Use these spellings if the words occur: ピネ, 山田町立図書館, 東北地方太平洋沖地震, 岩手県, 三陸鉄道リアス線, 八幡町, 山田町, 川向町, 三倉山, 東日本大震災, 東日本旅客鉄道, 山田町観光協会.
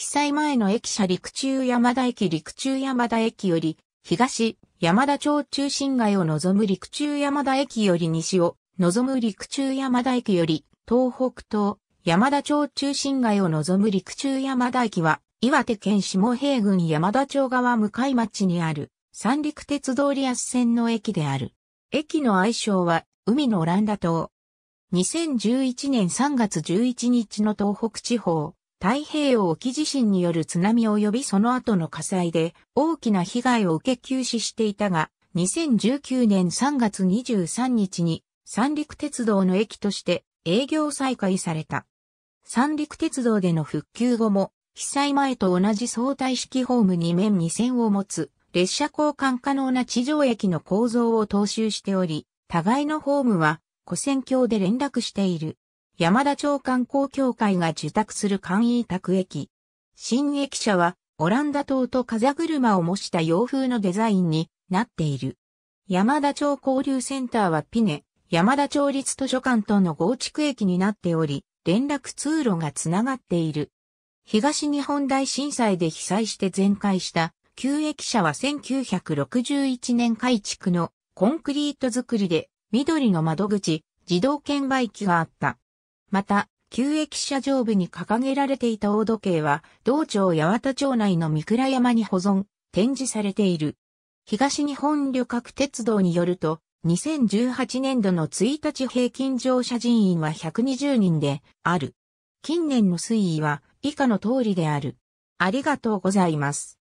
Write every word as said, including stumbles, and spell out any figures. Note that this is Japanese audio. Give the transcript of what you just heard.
被災前の駅舎陸中山田駅陸中山田駅より東山田町中心街を望む陸中山田駅より西を望む陸中山田駅より東北東山田町中心街を望む陸中山田駅は岩手県下平郡山田町川向町にある三陸鉄道リアス線の駅である。駅の愛称は海のオランダ島。にせんじゅういちねんさんがつじゅういちにちの東北地方、太平洋沖地震による津波及びその後の火災で大きな被害を受け休止していたが、にせんじゅうきゅうねんさんがつにじゅうさんにちに三陸鉄道の駅として営業再開された。三陸鉄道での復旧後も、被災前と同じ相対式ホームに面に線を持つ列車交換可能な地上駅の構造を踏襲しており、互いのホームは跨線橋で連絡している。山田町観光協会が受託する簡易委託駅。新駅舎はオランダ島と風車を模した洋風のデザインになっている。山田町交流センターはピネ、山田町立図書館との合築駅になっており、連絡通路がつながっている。東日本大震災で被災して全壊した旧駅舎はせんきゅうひゃくろくじゅういちねん改築のコンクリート造りで緑の窓口、自動券売機があった。また、旧駅舎上部に掲げられていた大時計は同町八幡町内の三倉山に保存、展示されている。東日本旅客鉄道によると、にせんじゅうはちねんどのいちにち平均乗車人員はひゃくにじゅうにんである。近年の推移は、以下の通りである。ありがとうございます。